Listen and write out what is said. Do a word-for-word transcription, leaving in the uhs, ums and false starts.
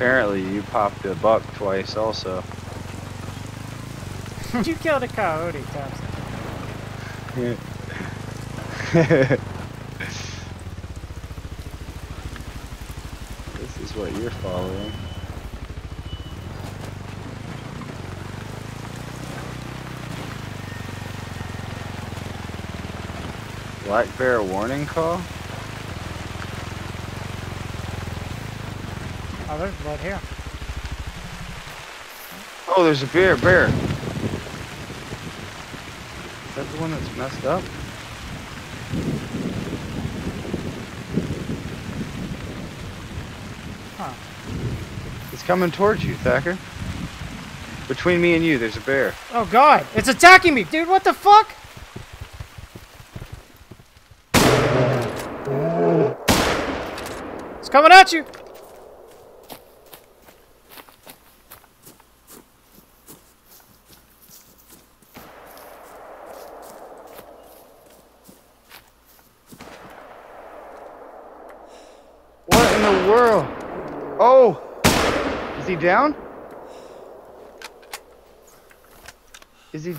Apparently you popped a buck twice also. You killed a coyote, Thompson. This is what you're following. Black bear warning call? Oh, there's blood here. Oh, there's a bear, bear. Is that the one that's messed up? Huh. It's coming towards you, Thacker. Between me and you, there's a bear. Oh, God. It's attacking me, dude. What the fuck? It's coming at you. Down? Is he down?